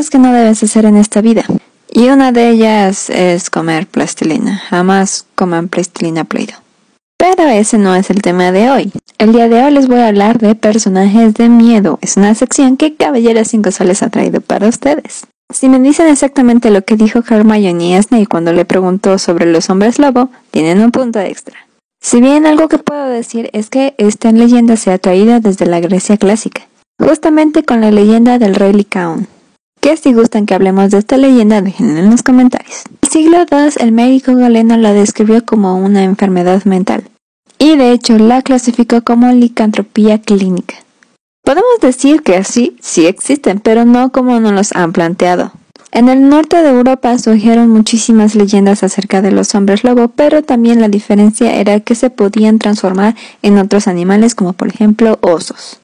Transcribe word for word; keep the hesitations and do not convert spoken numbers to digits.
cosas que no debes hacer en esta vida. Y una de ellas es comer plastilina. Jamás coman plastilina Play-Doh. Pero ese no es el tema de hoy. El día de hoy les voy a hablar de personajes de miedo. Es una sección que Caballeros cinco soles ha traído para ustedes. Si me dicen exactamente lo que dijo Hermione y Esne cuando le preguntó sobre los hombres lobo, tienen un punto extra. Si bien algo que puedo decir es que esta leyenda se ha traído desde la Grecia clásica, justamente con la leyenda del rey Licaon. Que si gustan que hablemos de esta leyenda, déjenla en los comentarios. En el siglo dos, el médico Galeno la describió como una enfermedad mental, y de hecho la clasificó como licantropía clínica. Podemos decir que así sí existen, pero no como nos los han planteado. En el norte de Europa surgieron muchísimas leyendas acerca de los hombres lobo, pero también la diferencia era que se podían transformar en otros animales como por ejemplo osos.